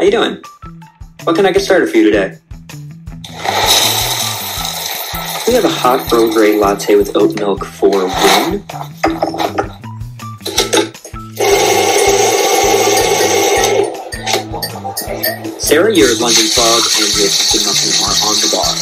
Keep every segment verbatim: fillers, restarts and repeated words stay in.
How you doing? What can I get started for you today? We have a hot Earl Grey latte with oat milk for one. Sarah, your London fog and your chicken muffin are on the bar.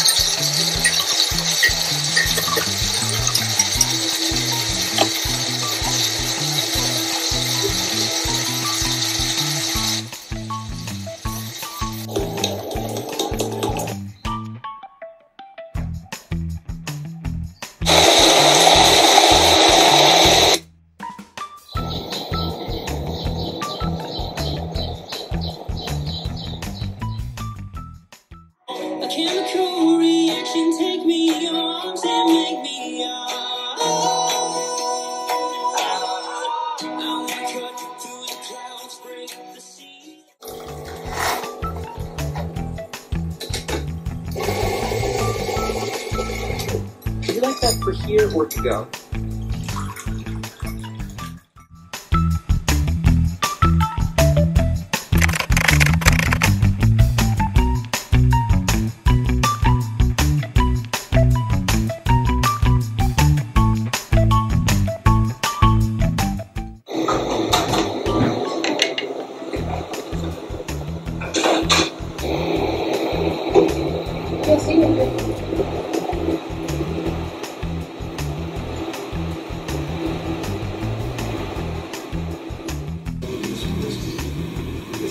For here or to go.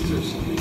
There's something.